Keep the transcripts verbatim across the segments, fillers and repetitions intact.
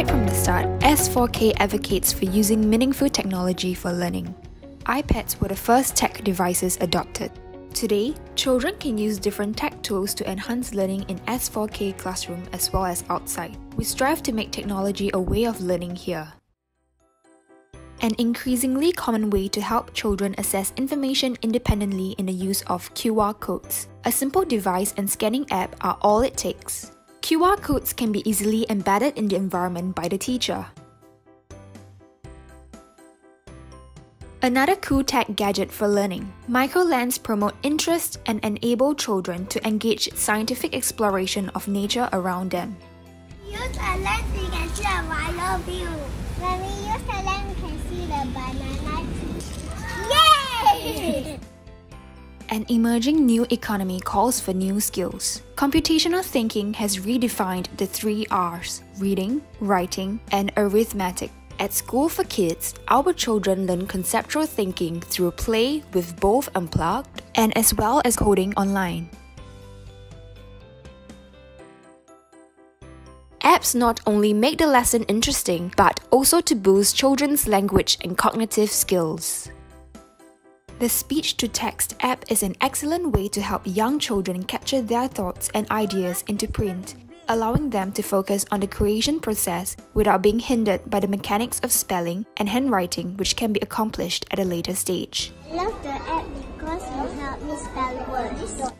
Right from the start, S four K advocates for using meaningful technology for learning. iPads were the first tech devices adopted. Today, children can use different tech tools to enhance learning in S four K classroom as well as outside. We strive to make technology a way of learning here. An increasingly common way to help children assess information independently in the use of Q R codes. A simple device and scanning app are all it takes. Q R codes can be easily embedded in the environment by the teacher. Another cool tech gadget for learning. Microlens promote interest and enable children to engage scientific exploration of nature around them. When we use a lens, we can see a wider view. When we use a lens, we can see the banana tree. Yay! An emerging new economy calls for new skills. Computational thinking has redefined the three R's: reading, writing, and arithmetic. At Skool for Kids, our children learn conceptual thinking through play with both unplugged and as well as coding online. Apps not only make the lesson interesting, but also to boost children's language and cognitive skills. The speech-to-text app is an excellent way to help young children capture their thoughts and ideas into print, allowing them to focus on the creation process without being hindered by the mechanics of spelling and handwriting, which can be accomplished at a later stage. I love the app because it helps me spell words.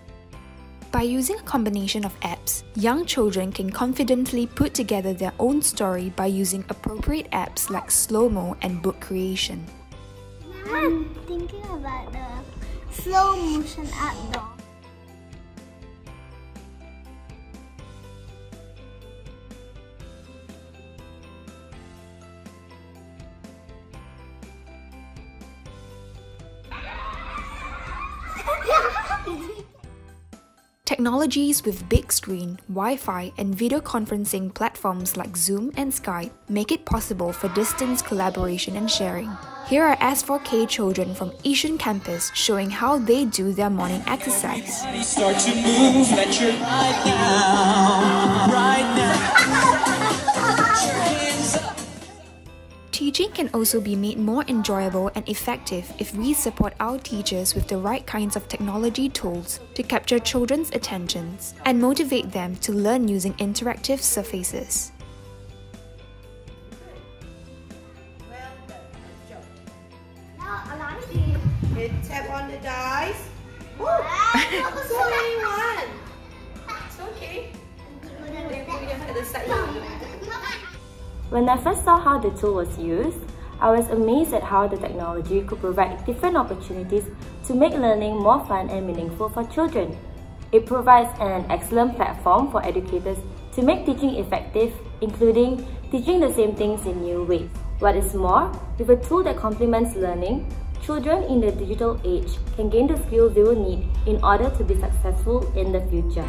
By using a combination of apps, young children can confidently put together their own story by using appropriate apps like slow-mo and book creation. I'm thinking about the slow motion app though. Technologies with big screen, Wi-Fi and video conferencing platforms like Zoom and Skype make it possible for distance collaboration and sharing. Here are S four K children from Ishan Campus showing how they do their morning exercise. Start to move, let your right now, right now. Teaching can also be made more enjoyable and effective if we support our teachers with the right kinds of technology tools to capture children's attentions and motivate them to learn using interactive surfaces. Tap on the dice. Woo! So many one! It's okay. When I first saw how the tool was used, I was amazed at how the technology could provide different opportunities to make learning more fun and meaningful for children. It provides an excellent platform for educators to make teaching effective, including teaching the same things in new ways. What is more, with a tool that complements learning, children in the digital age can gain the skills they will need in order to be successful in the future.